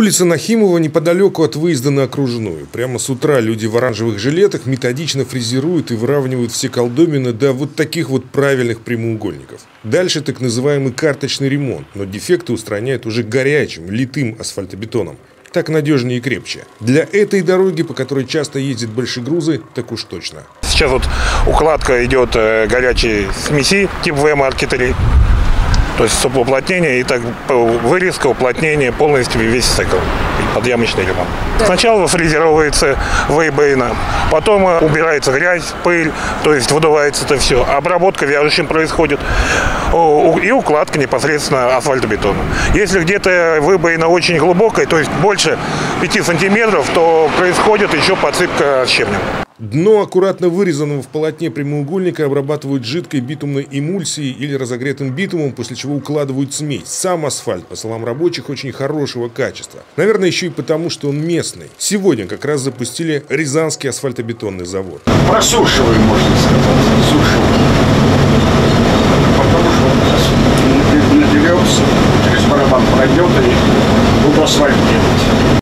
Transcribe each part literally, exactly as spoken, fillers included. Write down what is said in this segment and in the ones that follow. Улица Нахимова неподалеку от выезда на окружную. Прямо с утра люди в оранжевых жилетах методично фрезеруют и выравнивают все колдобины до вот таких вот правильных прямоугольников. Дальше так называемый карточный ремонт, но дефекты устраняют уже горячим, литым асфальтобетоном. Так надежнее и крепче. Для этой дороги, по которой часто ездят большегрузы, так уж точно. Сейчас вот укладка идет горячей смеси тип вэ эм-аркетери. То есть уплотнение, и так вырезка, уплотнение, полностью весь цикл, подъемочный ремонт. Сначала фрезеровывается вейбейна, потом убирается грязь, пыль, то есть выдувается это все. Обработка вяжущим происходит и укладка непосредственно асфальтобетона. Если где-то вейбейна очень глубокая, то есть больше пяти сантиметров, то происходит еще подсыпка щебнем. Дно аккуратно вырезанного в полотне прямоугольника обрабатывают жидкой битумной эмульсией или разогретым битумом, после чего укладывают смесь. Сам асфальт, по словам рабочих, очень хорошего качества. Наверное, еще и потому, что он местный. Сегодня как раз запустили Рязанский асфальтобетонный завод. Просушиваем, можно сказать, сушиваем. Потому что он сейчас наберется, через барабан пройдет и буду асфальт делать.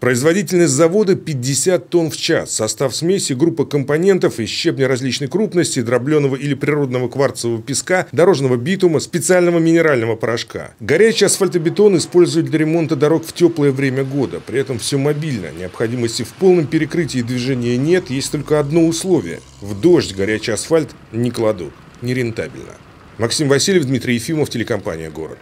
Производительность завода пятьдесят тонн в час. Состав смеси, группа компонентов из щебня различной крупности, дробленого или природного кварцевого песка, дорожного битума, специального минерального порошка. Горячий асфальтобетон используют для ремонта дорог в теплое время года. При этом все мобильно. Необходимости в полном перекрытии движения нет. Есть только одно условие. В дождь горячий асфальт не кладут. Нерентабельно. Максим Васильев, Дмитрий Ефимов, телекомпания «Город».